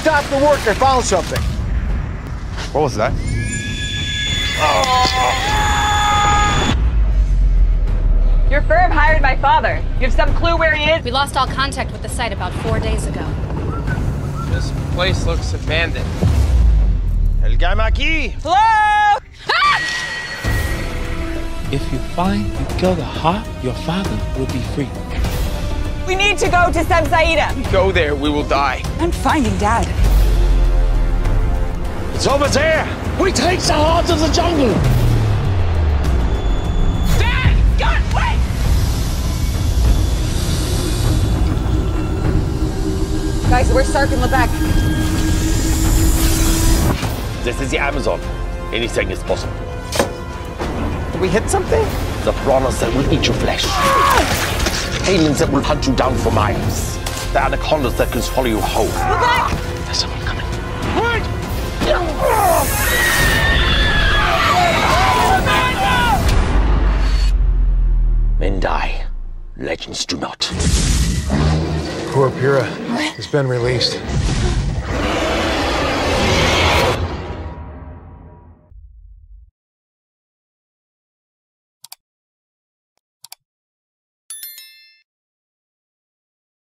stop the work. I found something. What was that? Oh. Your firm hired my father. You have some clue where he is? We lost all contact with the site about 4 days ago. This place looks abandoned. El Gamaki! Hello! Ah! If you find you kill the heart, your father will be free. We need to go to Semzaida. If we go there, we will die. I'm finding Dad. It's over there! We take the heart of the jungle! Dad! God, wait! Guys, where's Sark and Lebek? This is the Amazon. Anything is possible. Did we hit something? The piranhas that will eat your flesh. Ah! Aliens that will hunt you down for miles. The anacondas that can swallow you whole. We're back! There's someone coming. Wait! Men die. Legends do not. Poor Pyrrha has been released.